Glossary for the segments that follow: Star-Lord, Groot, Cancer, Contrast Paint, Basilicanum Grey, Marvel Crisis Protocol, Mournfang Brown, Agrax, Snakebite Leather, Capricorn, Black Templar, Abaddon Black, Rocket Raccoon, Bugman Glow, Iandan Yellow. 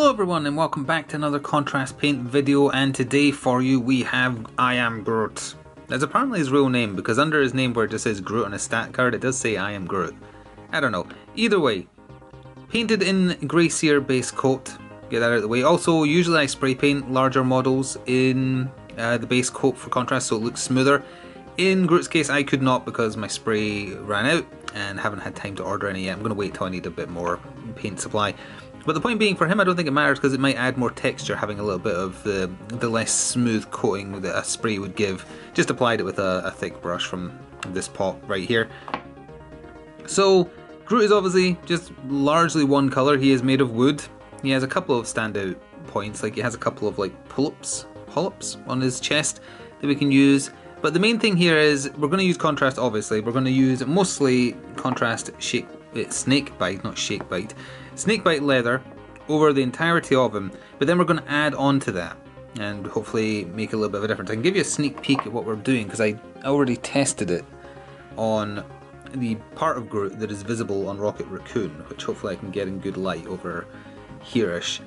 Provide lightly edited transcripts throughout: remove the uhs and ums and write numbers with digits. Hello everyone and welcome back to another Contrast Paint video, and today for you we have I Am Groot. That's apparently his real name, because under his name where it just says Groot on a stat card, it does say I Am Groot. I don't know. Either way, painted in Grey Seer base coat, get that out of the way. Also, usually I spray paint larger models in the base coat for contrast so it looks smoother. In Groot's case I could not because my spray ran out and haven't had time to order any yet. I'm going to wait till I need a bit more paint supply. But the point being, for him I don't think it matters because it might add more texture having a little bit of the less smooth coating that a spray would give. Just applied it with a thick brush from this pot right here. So Groot is obviously just largely one colour. He is made of wood. He has a couple of standout points, like he has a couple of like polyps on his chest that we can use. But the main thing here is we're going to use contrast, obviously. We're going to use mostly contrast Snakebite leather over the entirety of him, but then we're going to add on to that and hopefully make a little bit of a difference. I can give you a sneak peek at what we're doing because I already tested it on the part of Groot that is visible on Rocket Raccoon, which hopefully I can get in good light over here-ish.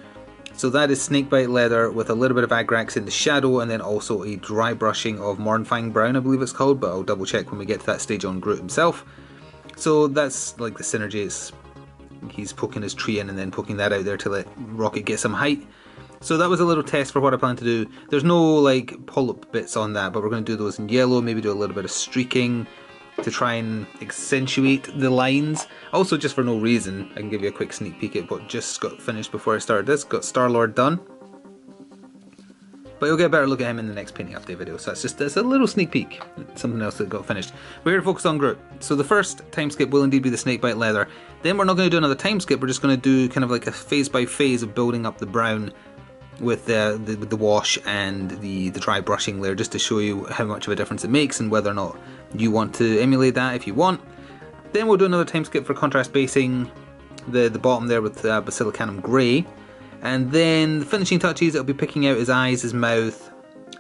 So that is Snakebite leather with a little bit of Agrax in the shadow and then also a dry brushing of Mournfang Brown, I believe it's called, but I'll double check when we get to that stage on Groot himself. So that's like the synergy. He's poking his tree in and then poking that out there to let Rocket get some height. So that was a little test for what I plan to do. There's no like polyp bits on that, but we're going to do those in yellow, maybe do a little bit of streaking to try and accentuate the lines. Also, just for no reason, I can give you a quick sneak peek at what just got finished before I started this. Got Star-Lord done. But you'll get a better look at him in the next painting update video, so that's a little sneak peek at something else that got finished. We're here to focus on Groot. So the first time skip will indeed be the Snakebite leather. Then we're not going to do another time skip, we're just going to do kind of like a phase by phase of building up the brown with the wash and the dry brushing layer, just to show you how much of a difference it makes and whether or not you want to emulate that if you want. Then we'll do another time skip for contrast basing the bottom there with Basilicanum Grey. And then the finishing touches, it'll be picking out his eyes, his mouth,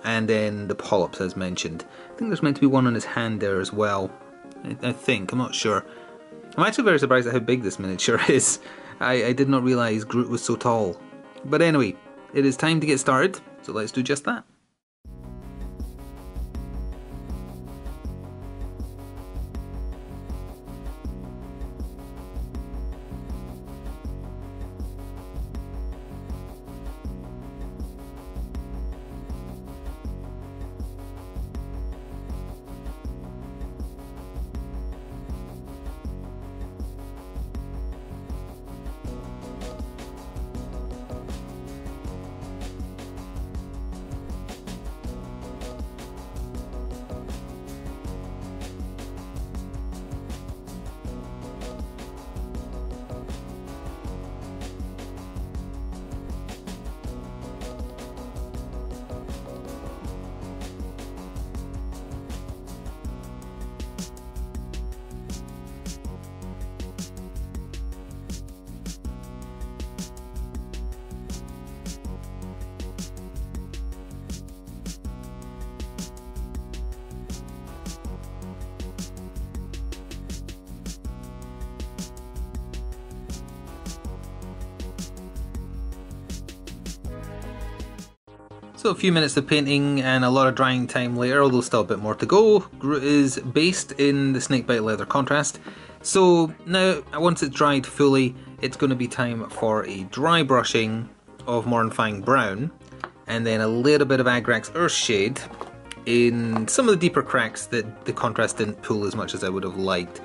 and then the polyps as mentioned. I think there's meant to be one on his hand there as well. I think, I'm not sure. I'm actually very surprised at how big this miniature is. I did not realise Groot was so tall. But anyway, it is time to get started, so let's do just that. So a few minutes of painting and a lot of drying time later, although still a bit more to go. Groot is based in the Snakebite leather contrast. So now, once it's dried fully, it's going to be time for a dry brushing of Mournfang Brown and then a little bit of Agrax Earthshade in some of the deeper cracks that the contrast didn't pull as much as I would have liked.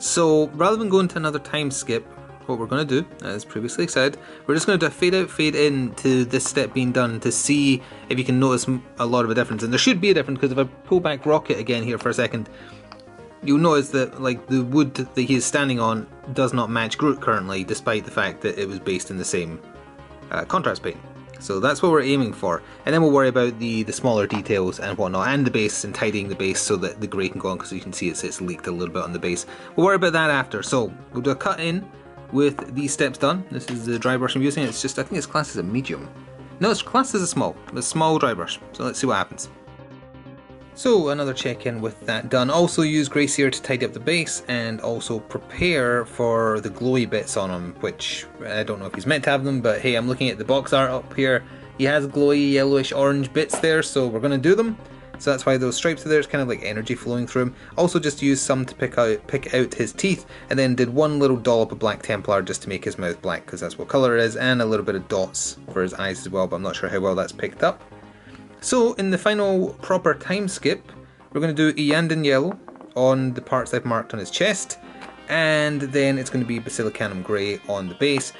So rather than going to another time skip, what we're going to do, as previously said, we're just going to do a fade out, fade in to this step being done to see if you can notice a lot of a difference. And there should be a difference, because if I pull back Rocket again here for a second, you'll notice that like the wood that he is standing on does not match Groot currently, despite the fact that it was based in the same contrast paint. So that's what we're aiming for, and then we'll worry about the smaller details and whatnot, and the base, and tidying the base so that the grey can go on, because you can see it's leaked a little bit on the base. We'll worry about that after, so we'll do a cut in with these steps done. This is the dry brush I'm using. It's just, I think it's classed as a medium. No, it's classed as a small dry brush. So let's see what happens. So another check-in with that done. Also use Grey Sear to tidy up the base and also prepare for the glowy bits on him, which I don't know if he's meant to have them, but hey, I'm looking at the box art up here. He has glowy yellowish orange bits there, so we're going to do them. So that's why those stripes are there. It's kind of like energy flowing through him. Also just used some to pick out his teeth, and then did one little dollop of Black Templar just to make his mouth black because that's what colour it is, and a little bit of dots for his eyes as well, but I'm not sure how well that's picked up. So in the final proper time skip, we're going to do Iandan Yellow on the parts I've marked on his chest, and then it's going to be Basilicanum Grey on the base.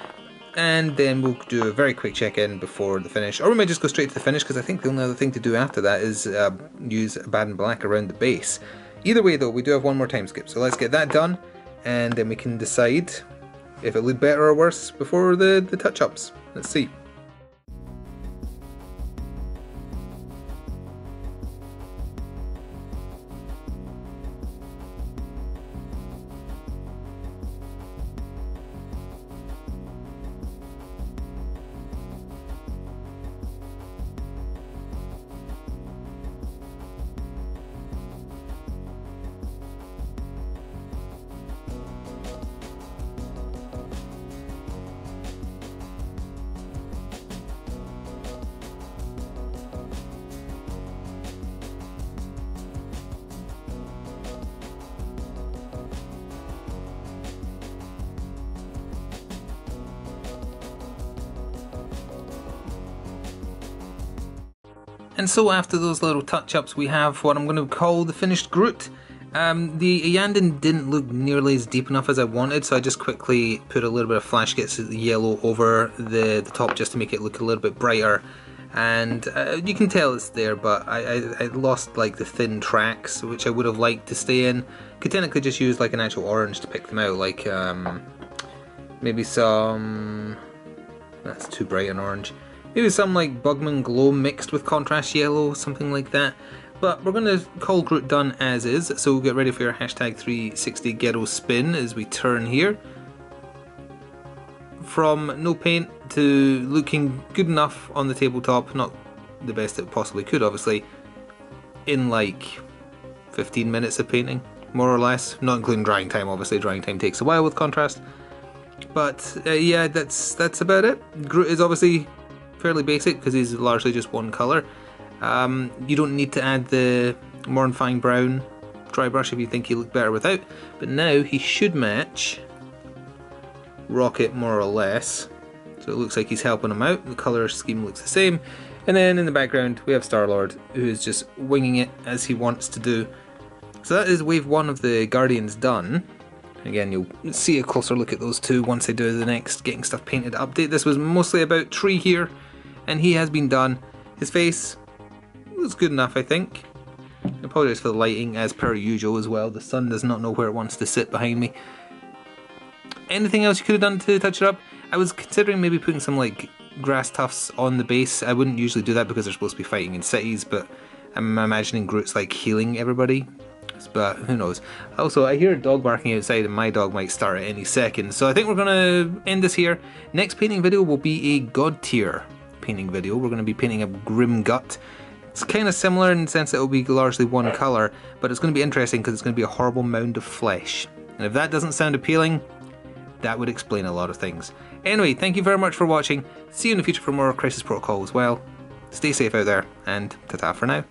And then we'll do a very quick check-in before the finish, or we might just go straight to the finish because I think the only other thing to do after that is use Abaddon Black around the base. Either way though, we do have one more time skip, so let's get that done and then we can decide if it looked better or worse before the touch-ups. Let's see. And so after those little touch-ups we have what I'm going to call the finished Groot. The Iandan didn't look nearly as deep enough as I wanted, so I just quickly put a little bit of flash gets yellow over the top just to make it look a little bit brighter. And you can tell it's there, but I lost like the thin tracks which I would have liked to stay in. Could technically just use like an actual orange to pick them out, like maybe some... that's too bright an orange. Maybe some like Bugman Glow mixed with Contrast Yellow, something like that. But we're going to call Groot done as is, so get ready for your hashtag 360 Ghetto spin as we turn here. From no paint to looking good enough on the tabletop, not the best it possibly could obviously, in like 15 minutes of painting, more or less. Not including drying time, obviously drying time takes a while with contrast. But yeah, that's about it. Groot is obviously fairly basic because he's largely just one colour. You don't need to add the Mournfang Brown dry brush if you think he looked better without, but now he should match Rocket more or less, so it looks like he's helping him out. The colour scheme looks the same, and then in the background we have Star-Lord, who is just winging it as he wants to do. So that is wave one of the Guardians done. Again, you'll see a closer look at those two once I do the next Getting Stuff Painted update. This was mostly about Tree here, and he has been done. His face looks good enough, I think. I apologize for the lighting as per usual as well. The sun does not know where it wants to sit behind me. Anything else you could have done to touch it up? I was considering maybe putting some like grass tufts on the base. I wouldn't usually do that because they're supposed to be fighting in cities, but I'm imagining Groot's like healing everybody. But who knows. Also, I hear a dog barking outside and my dog might start at any second, so I think we're gonna end this here. Next painting video will be a God tier painting video. We're gonna be painting a Grim Gut. It's kind of similar in the sense that it'll be largely one color, but it's gonna be interesting because it's gonna be a horrible mound of flesh, and if that doesn't sound appealing, that would explain a lot of things. Anyway, thank you very much for watching. See you in the future for more Crisis Protocol as well. Stay safe out there, and ta-ta for now.